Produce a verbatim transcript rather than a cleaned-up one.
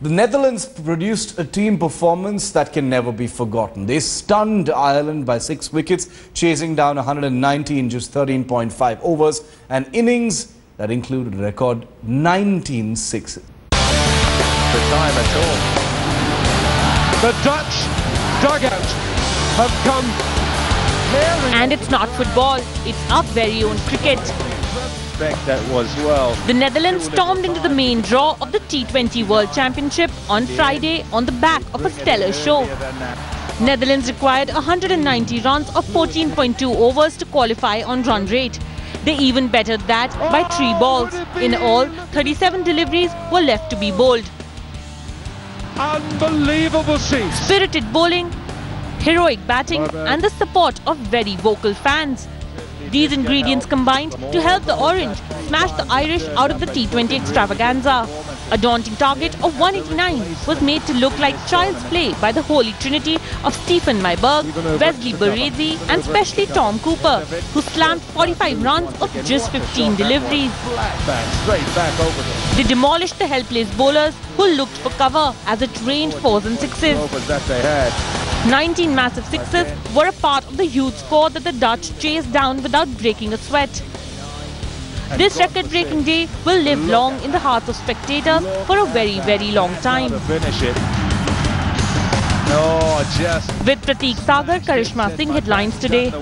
The Netherlands produced a team performance that can never be forgotten. They stunned Ireland by six wickets, chasing down one hundred ninety in just thirteen point five overs, and innings that included a record nineteen sixes. The time at all. The Dutch dugout have come here. And it's not football, it's our very own cricket. That was well. The Netherlands stormed into the main draw of the T twenty World Championship on Friday on the back of a stellar show. Netherlands required one hundred ninety runs of fourteen point two overs to qualify on run rate. They even bettered that by three balls. In all, thirty-seven deliveries were left to be bowled. Unbelievable scenes. Spirited bowling, heroic batting and the support of very vocal fans. These ingredients combined to help the Orange smash the Irish out of the T twenty extravaganza. A daunting target of one eighty-nine was made to look like child's play by the holy trinity of Stephen Mayburg, Wesley Berezi and especially Tom Cooper, who slammed forty-five runs of just fifteen deliveries. They demolished the helpless bowlers who looked for cover as it rained fours and sixes. nineteen massive sixes were a part of the huge score that the Dutch chased down without breaking a sweat. This record-breaking day will live long in the hearts of spectators for a very, very long time. With Prateek Sagar, Karishma Singh headlines today.